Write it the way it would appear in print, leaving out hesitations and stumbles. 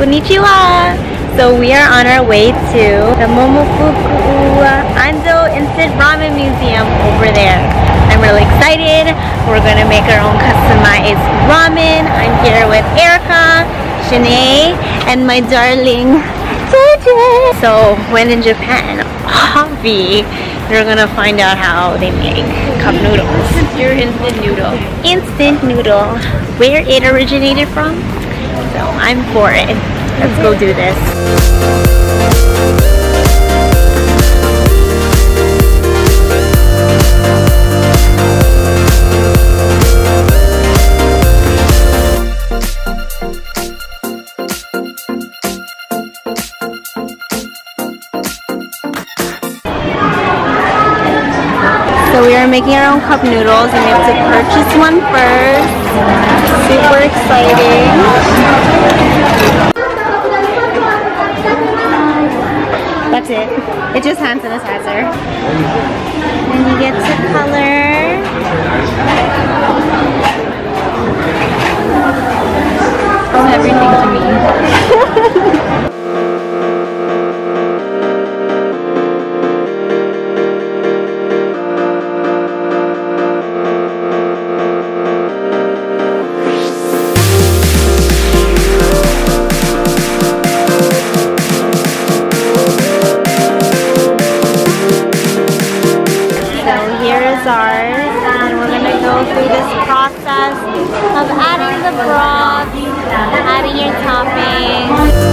Konnichiwa! So we are on our way to the Momofuku Ando Instant Ramen Museum over there. I'm really excited. We're gonna make our own customized ramen. I'm here with Erica, Shanae, and my darling Georgia. So when in Japan, Javi, you're gonna find out how they make cup noodles. Your instant noodle. Instant noodle. Where it originated from? So I'm for it. Let's go do this. So we are making our own cup noodles and we have to purchase one first. Super exciting. That's it. It's just hand sanitizer. And you get to color. From everything to me. And we're going to go through this process of adding the broth, adding your toppings.